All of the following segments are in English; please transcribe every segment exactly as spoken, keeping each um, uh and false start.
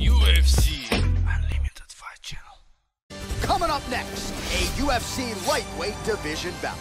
U F C Unlimited Fight Channel. Coming up next, a U F C lightweight division bout.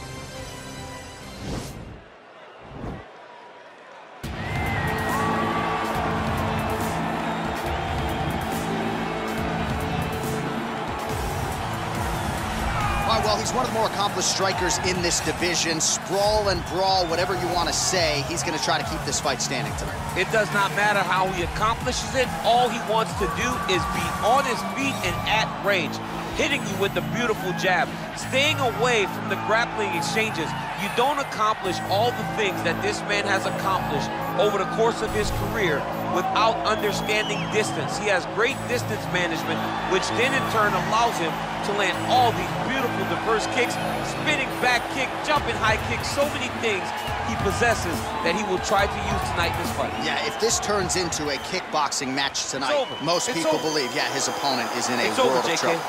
Well, he's one of the more accomplished strikers in this division. Sprawl and brawl, whatever you want to say, he's going to try to keep this fight standing tonight. It does not matter how he accomplishes it. All he wants to do is be on his feet and at range, hitting you with the beautiful jab, staying away from the grappling exchanges. You don't accomplish all the things that this man has accomplished over the course of his career without understanding distance. He has great distance management, which then in turn allows him to land all these beautiful, diverse kicks, spinning back kick, jumping high kick, so many things he possesses that he will try to use tonight in this fight. Yeah, if this turns into a kickboxing match tonight, most it's people over. believe, yeah, his opponent is in a it's world over, of trouble.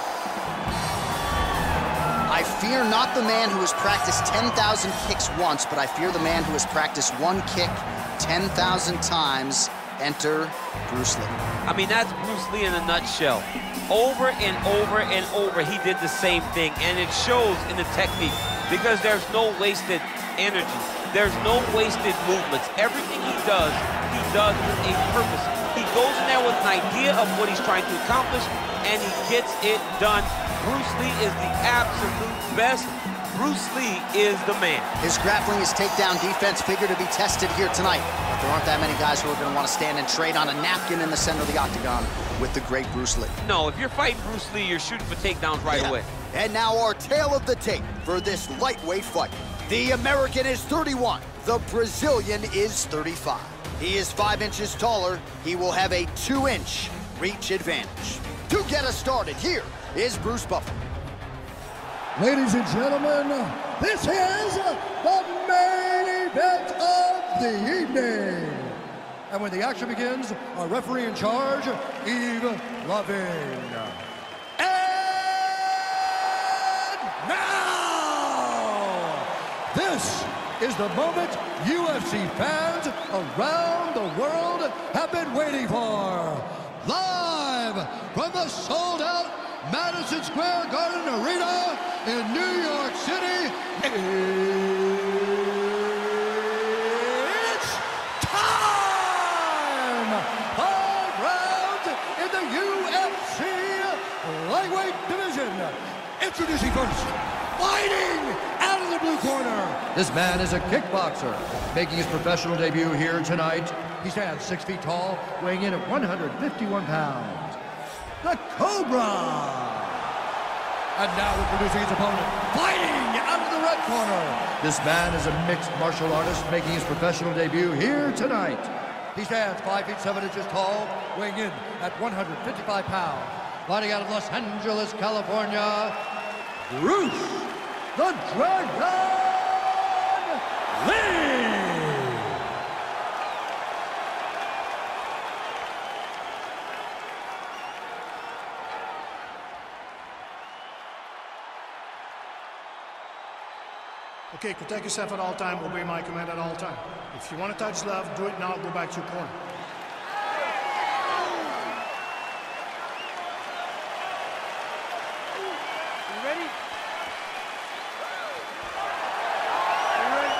I fear not the man who has practiced ten thousand kicks once, but I fear the man who has practiced one kick ten thousand times. Enter Bruce Lee. I mean, that's Bruce Lee in a nutshell. Over and over and over, he did the same thing, and it shows in the technique because there's no wasted energy. There's no wasted movements. Everything he does, he does with a purpose. He goes in there with an idea of what he's trying to accomplish, and he gets it done. Bruce Lee is the absolute best. Bruce Lee is the man. His grappling, his takedown defense figure to be tested here tonight. But there aren't that many guys who are going to want to stand and trade on a napkin in the center of the octagon with the great Bruce Lee. No, if you're fighting Bruce Lee, you're shooting for takedowns right yeah. away. And now our tale of the tape for this lightweight fight. The American is thirty-one. The Brazilian is thirty-five. He is five inches taller. He will have a two-inch reach advantage. To get us started, here is Bruce Buffer. Ladies and gentlemen, this is the main event of the evening. And when the action begins, our referee in charge, Eve Loving. And now, this is the moment U F C fans around the world have been waiting for. Live from the sold-out Madison Square Garden Arena in New York City, it's time! Five rounds in the U F C lightweight division. Introducing first, fighting out of the blue corner. This man is a kickboxer, making his professional debut here tonight. He stands six feet tall, weighing in at one hundred fifty-one pounds. The Cobra! And now we're producing his opponent, fighting out of the red corner. This man is a mixed martial artist making his professional debut here tonight. He stands five feet seven inches tall, weighing in at one hundred fifty-five pounds. Fighting out of Los Angeles, California, Bruce the Dragon Lee! Okay, protect yourself at all time, obey my command at all time. If you want to touch left, do it now, go back to your corner. You ready? You ready?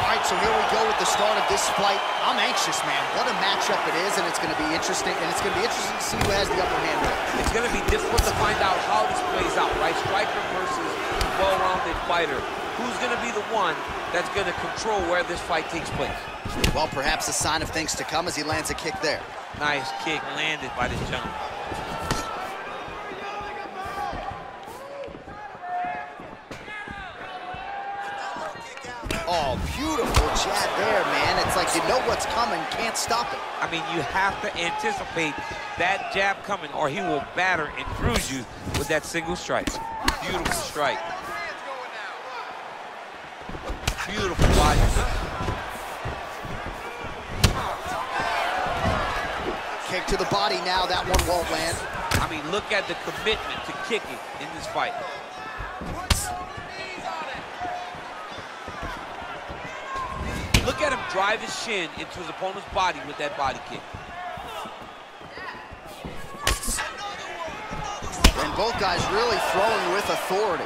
All right, so here we go with the start of this fight. I'm anxious, man. What a matchup it is, and it's going to be interesting, and it's going to be interesting to see who has the upper hand. It's going to be difficult to find out how this plays out, right? Striker versus well-rounded fighter. Who's going to be the one that's going to control where this fight takes place? Well, perhaps a sign of things to come as he lands a kick there. Nice kick landed by this gentleman. Oh, beautiful jab there, man. It's like you know what's coming, can't stop it. I mean, you have to anticipate that jab coming or he will batter and bruise you with that single strike. Beautiful strike. Beautiful body. Kick to the body now, that one won't land. I mean, look at the commitment to kicking in this fight. drive his shin into his opponent's body with that body kick. And both guys really throwing with authority.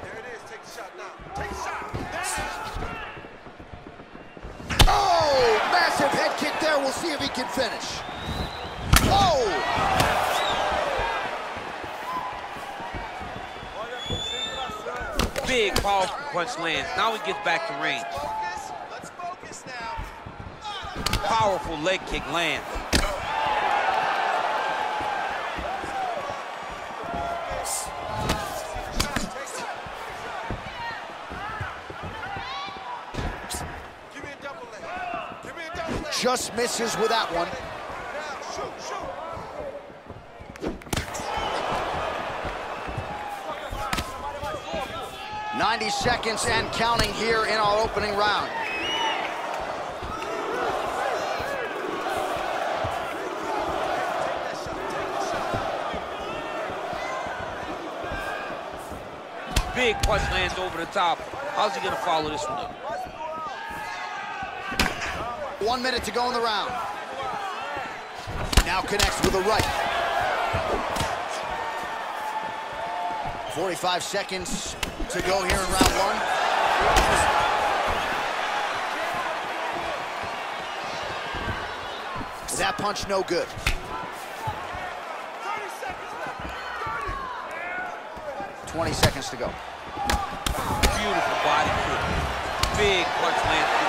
There it is, take the shot now. Take the shot. Oh, massive head kick there. We'll see if he can finish. Oh! Big, powerful punch lands. Now he gets back to range. Let's focus. Let's focus now. Powerful leg kick lands. Give me a double leg. Give me a double leg. Just misses with that one. ninety seconds and counting here in our opening round. Big punch lands over the top. How's he gonna follow this one up? One minute to go in the round. Now connects with a right. forty-five seconds. To go here in round one. That punch no good. twenty seconds to go. Beautiful body kick. Big punch lands through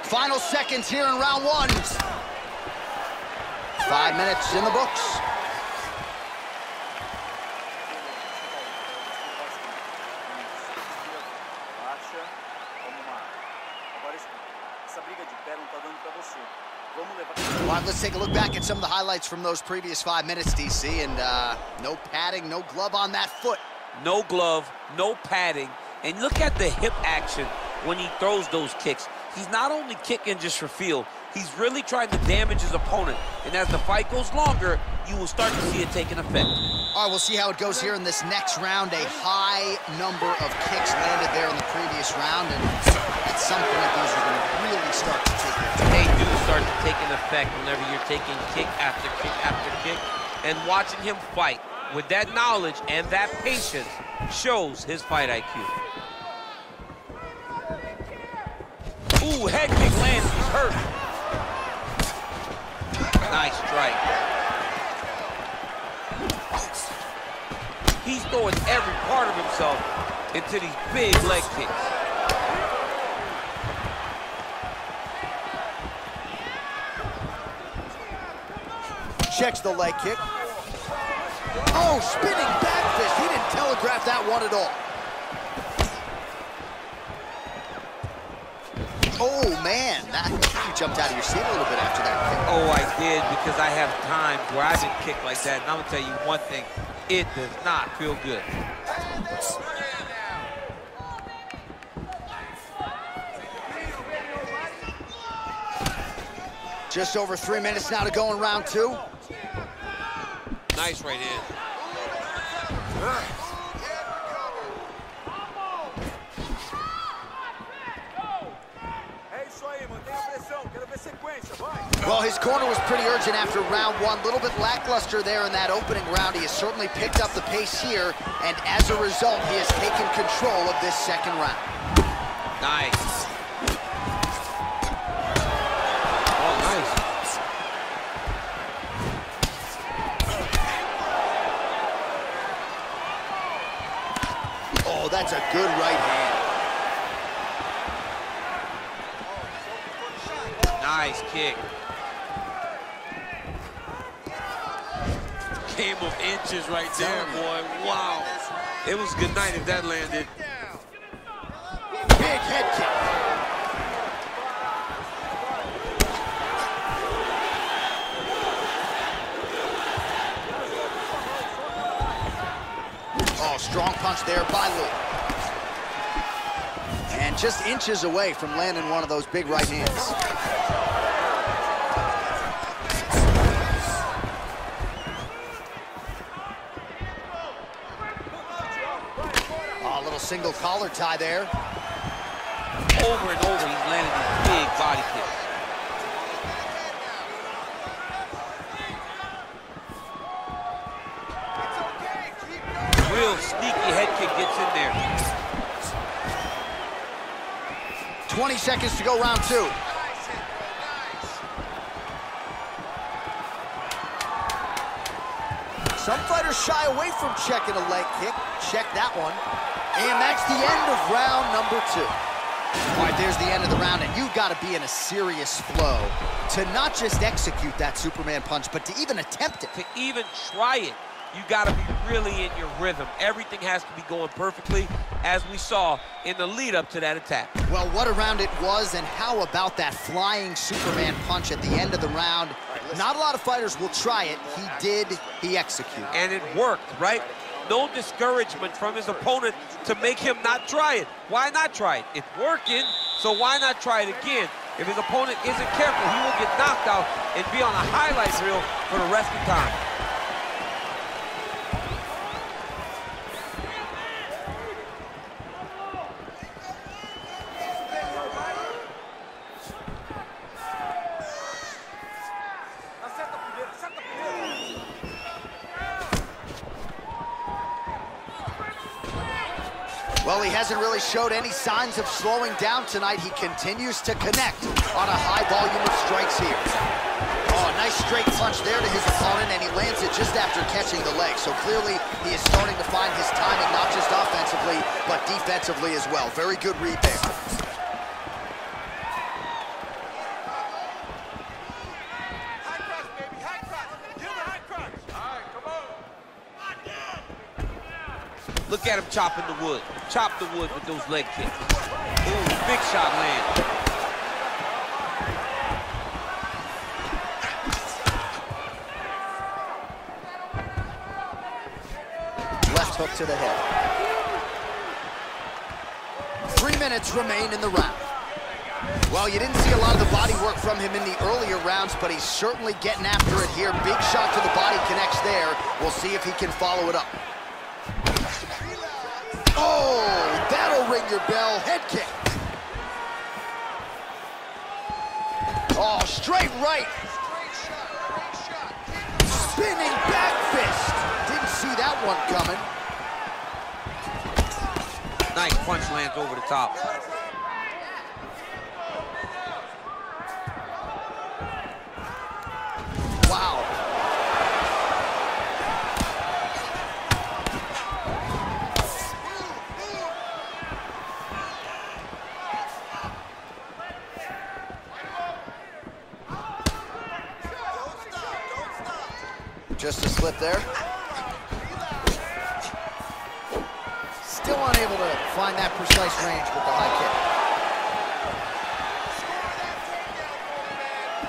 the middle. Final seconds here in round one. Five minutes in the books. All right, let's take a look back at some of the highlights from those previous five minutes, D C, and uh, no padding, no glove on that foot. No glove, no padding, and look at the hip action when he throws those kicks. He's not only kicking just for feel, he's really trying to damage his opponent, and as the fight goes longer, you will start to see it taking effect. All right, we'll see how it goes here in this next round. A high number of kicks landed there in the previous round, and at some point, those are going to really start to take effect. They do start to take an effect whenever you're taking kick after kick after kick, and watching him fight with that knowledge and that patience shows his fight I Q. Ooh, head kick lands, he's hurt. Nice strike. He's throwing every part of himself into these big leg kicks. Checks the leg kick. Oh, spinning back fist. He didn't telegraph that one at all. Oh, man, that, you jumped out of your seat a little bit after that kick. Oh, I did, because I have times where I've been kicked like that, and I'm going to tell you one thing, it does not feel good. Just over three minutes now to go in round two. Nice right hand. Well, his corner was pretty urgent after round one. A little bit lackluster there in that opening round. He has certainly picked up the pace here, and as a result, he has taken control of this second round. Nice. Oh, nice. Oh, that's a good right hand. Nice kick. Game of inches right there, boy. Wow. It was a good night if that landed. Big head kick. Oh, strong punch there by Lee. And just inches away from landing one of those big right hands. single collar tie there. Over and over, he's landed a big body kick. It's okay, keep going. Real sneaky head kick gets in there. twenty seconds to go, round two. Some fighters shy away from checking a leg kick. Check that one. And that's the end of round number two. All right, there's the end of the round, and you've got to be in a serious flow to not just execute that Superman punch, but to even attempt it. To even try it, you got to be really in your rhythm. Everything has to be going perfectly, as we saw in the lead up to that attack. Well, what a round it was, and how about that flying Superman punch at the end of the round? Not a lot of fighters will try it. He did, he executed. And it worked, right? No discouragement from his opponent to make him not try it. Why not try it? It's working, so why not try it again? If his opponent isn't careful, he will get knocked out and be on a highlight reel for the rest of the time. Well, he hasn't really showed any signs of slowing down tonight. He continues to connect on a high volume of strikes here. Oh, a nice straight punch there to his opponent, and he lands it just after catching the leg. So clearly, he is starting to find his timing, not just offensively, but defensively as well. Very good read there. High crotch, baby, high crotch. Give him a high crotch. All right, come on. Lock down. Look at him chopping the wood. Chop the wood with those leg kicks. Ooh, big shot land. Left hook to the head. Three minutes remain in the round. Well, you didn't see a lot of the body work from him in the earlier rounds, but he's certainly getting after it here. Big shot to the body connects there. We'll see if he can follow it up. Oh, that'll ring your bell. Head kick. Oh, straight right. Straight shot, right shot. Spinning back fist. Didn't see that one coming. Nice punch lands over the top. Wow. Just a slip there. Still unable to find that precise range with the high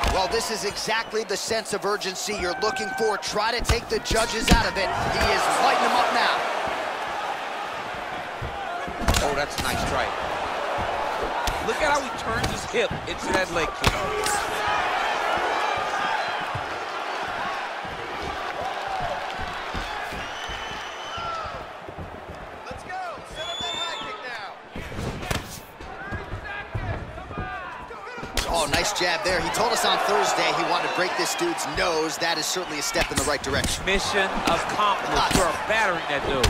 kick. Well, this is exactly the sense of urgency you're looking for. Try to take the judges out of it. He is lighting them up now. Oh, that's a nice strike. Look at how he turns his hip into that leg kick. Jab there. He told us on Thursday he wanted to break this dude's nose. That is certainly a step in the right direction. Mission accomplished. We're battering that dude.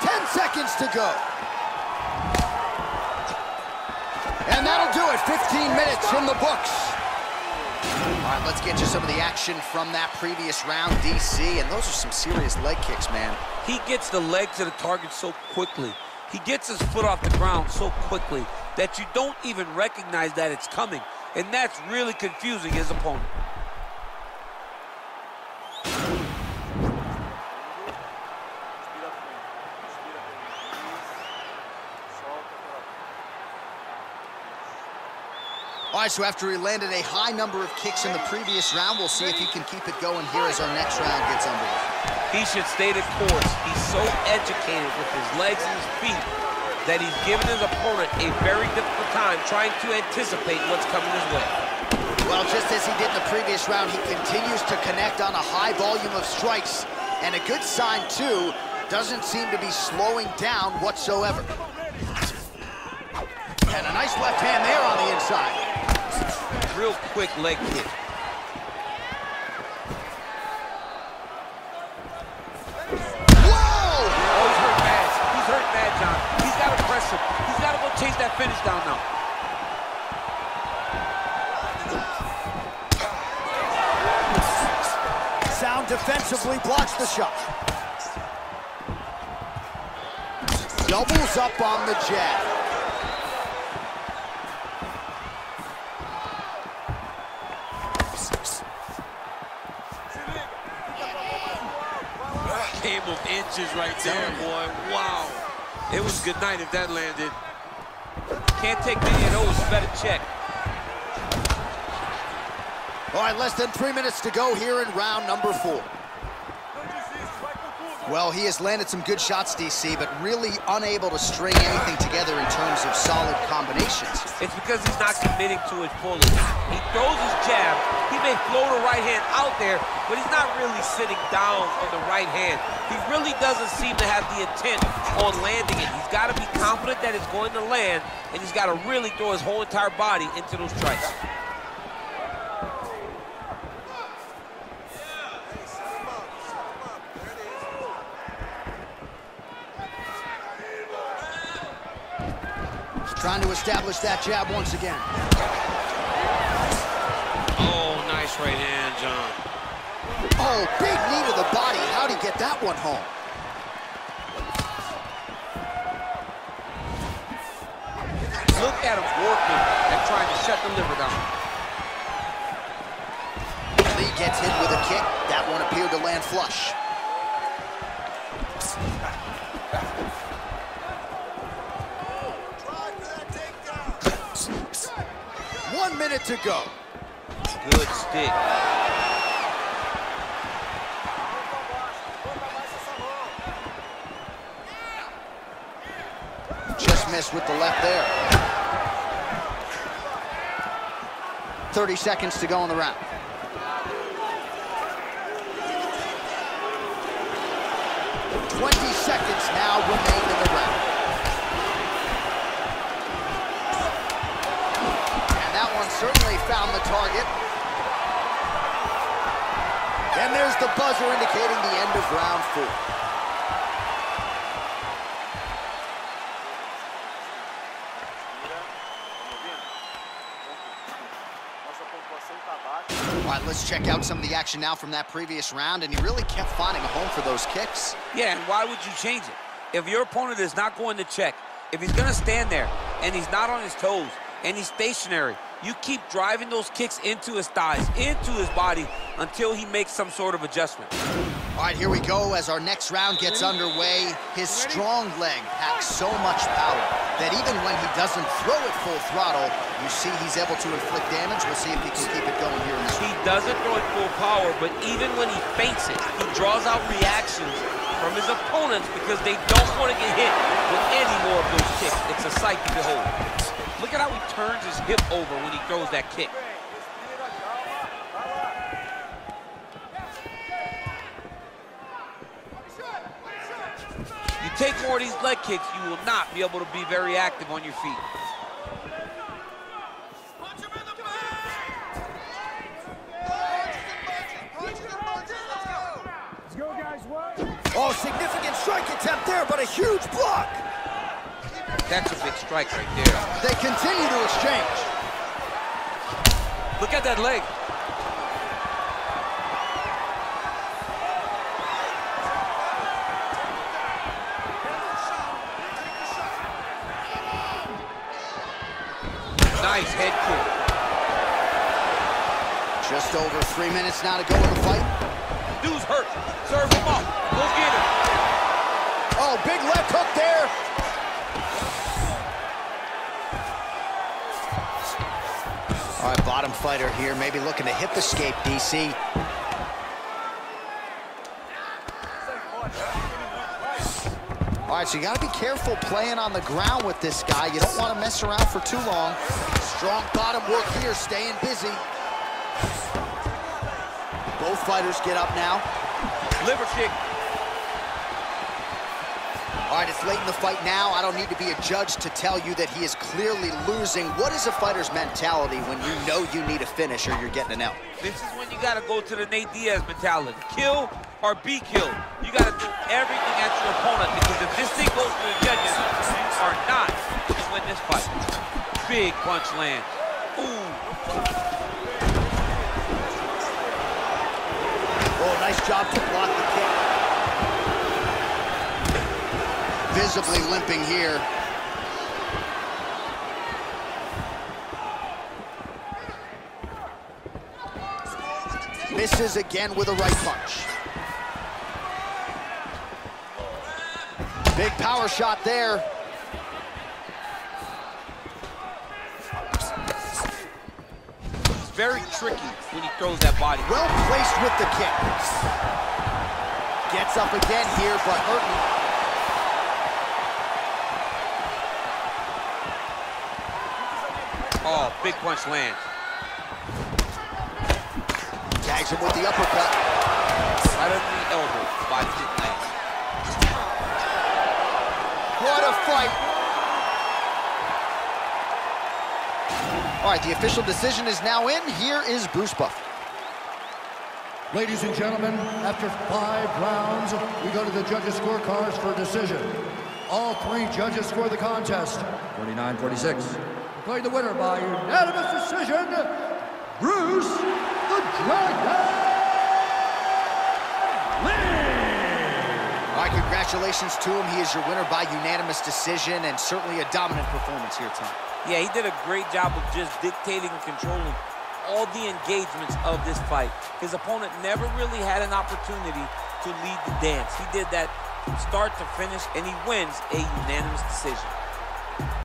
Ten seconds to go. And that'll do it. fifteen minutes in the books. All right, let's get to some of the action from that previous round, D C. And those are some serious leg kicks, man. He gets the leg to the target so quickly. He gets his foot off the ground so quickly that you don't even recognize that it's coming. And that's really confusing his opponent. All right, so after he landed a high number of kicks in the previous round, we'll see if he can keep it going here as our next round gets underway. He should stay the course. He's so educated with his legs and his feet that he's given his opponent a very difficult time trying to anticipate what's coming his way. Well, just as he did in the previous round, he continues to connect on a high volume of strikes. And a good sign, too, doesn't seem to be slowing down whatsoever. And a nice left hand there on the inside. Real quick leg kick. Whoa! Oh, he's hurt bad. He's hurt bad, John. He's got to press him. He's got to go chase that finish down now. Sound defensively blocks the shot. Doubles up on the jab. Game of inches right there, boy. Wow. It was good night if that landed. Can't take many of those. Better check. All right, less than three minutes to go here in round number four. Well, he has landed some good shots, D C, but really unable to string anything together in terms of solid combinations. It's because he's not committing to his pulling. He throws his jab. He may float a right hand out there, but he's not really sitting down on the right hand. He really doesn't seem to have the intent on landing it. He's got to be confident that it's going to land, and he's got to really throw his whole entire body into those strikes. Trying to establish that jab once again. Oh, nice right hand, John. Oh, big knee to the body. How'd he get that one home? Look at him working and trying to shut the liver down. Lee gets hit with a kick. That one appeared to land flush. One minute to go. Good stick. Just missed with the left there. thirty seconds to go in the round. twenty seconds now remain in the round. Certainly found the target. And there's the buzzer indicating the end of round four. All right, let's check out some of the action now from that previous round, and he really kept finding a home for those kicks. Yeah, and why would you change it? If your opponent is not going to check, if he's going to stand there and he's not on his toes and he's stationary, you keep driving those kicks into his thighs, into his body, until he makes some sort of adjustment. All right, here we go as our next round gets underway. His strong leg packs so much power that even when he doesn't throw it full throttle, you see he's able to inflict damage. We'll see if he can keep it going here in this round. He doesn't throw it full power, but even when he feints it, he draws out reactions from his opponents because they don't want to get hit with any more of those kicks. It's a sight to behold. Look at how he turns his hip over when he throws that kick. You take more of these leg kicks, you will not be able to be very active on your feet. Oh, significant strike attempt there, but a huge block. That's a big strike right there. They continue to exchange. Look at that leg. Nice head kick. Just over three minutes now to go in the fight. Dude's hurt. Serve him up. Go get him. Oh, big left hook there. All right, bottom fighter here, maybe looking to hip escape, D C. All right, so you gotta be careful playing on the ground with this guy. You don't wanna mess around for too long. Strong bottom work here, staying busy. Both fighters get up now. Liver kick. All right, it's late in the fight now. I don't need to be a judge to tell you that he is clearly losing. What is a fighter's mentality when you know you need a finish or you're getting an L? This is when you gotta go to the Nate Diaz mentality. Kill or be killed. You gotta do everything at your opponent, because if this thing goes to the judges or not, you can win this fight. Big punch land. Ooh. Oh, nice job to block the kick. Visibly limping here. Misses again with a right punch. Big power shot there. Very tricky when he throws that body. Well placed with the kick. Gets up again here, but hurting. Oh, big punch lands. Tags him with the uppercut. Right under the elbow. Body didn't land. What a fight. All right, the official decision is now in. Here is Bruce Buffer. Ladies and gentlemen, after five rounds, we go to the judges' scorecards for decision. All three judges score the contest. forty-nine forty-six. Declared the winner by unanimous decision, Bruce the Dragon Lee! All right, congratulations to him. He is your winner by unanimous decision, and certainly a dominant performance here, Tom. Yeah, he did a great job of just dictating and controlling all the engagements of this fight. His opponent never really had an opportunity to lead the dance. He did that from start to finish, and he wins a unanimous decision.